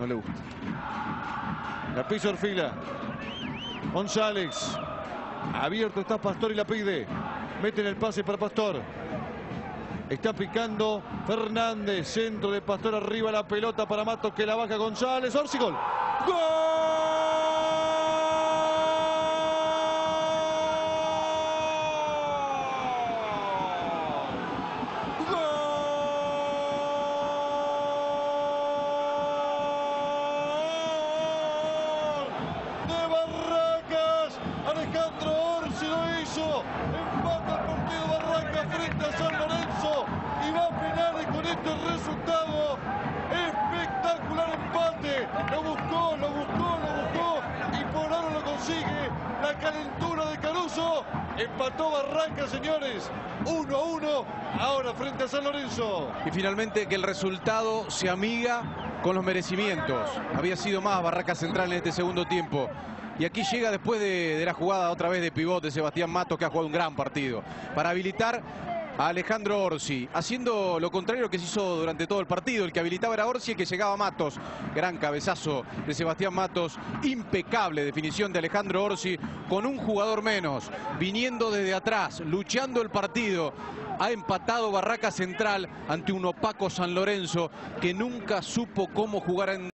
No le gusta. La pisa Orfila. González. Abierto está Pastor y la pide. Meten el pase para Pastor. Está picando Fernández. Centro de Pastor, arriba la pelota para Matos, que la baja González. Orsi, gol. ¡Gol! ¡Gol! ¡De Barracas! Alejandro Orsi lo hizo. Empata el partido Barracas frente a San Lorenzo. Y va a penales con este resultado. Espectacular empate. Lo buscó, lo buscó, lo buscó. Y por ahora lo consigue. La calentura de Caruso. Empató Barracas, señores. 1-1. Ahora frente a San Lorenzo. Y finalmente que el resultado se amiga con los merecimientos. Había sido más Barracas Central en este segundo tiempo. Y aquí llega después de la jugada otra vez de pivote Sebastián Matos, que ha jugado un gran partido, para habilitar a Alejandro Orsi, haciendo lo contrario que se hizo durante todo el partido. El que habilitaba era Orsi, el que llegaba a Matos. Gran cabezazo de Sebastián Matos, impecable definición de Alejandro Orsi, con un jugador menos, viniendo desde atrás, luchando el partido. Ha empatado Barracas Central ante un opaco San Lorenzo que nunca supo cómo jugar en...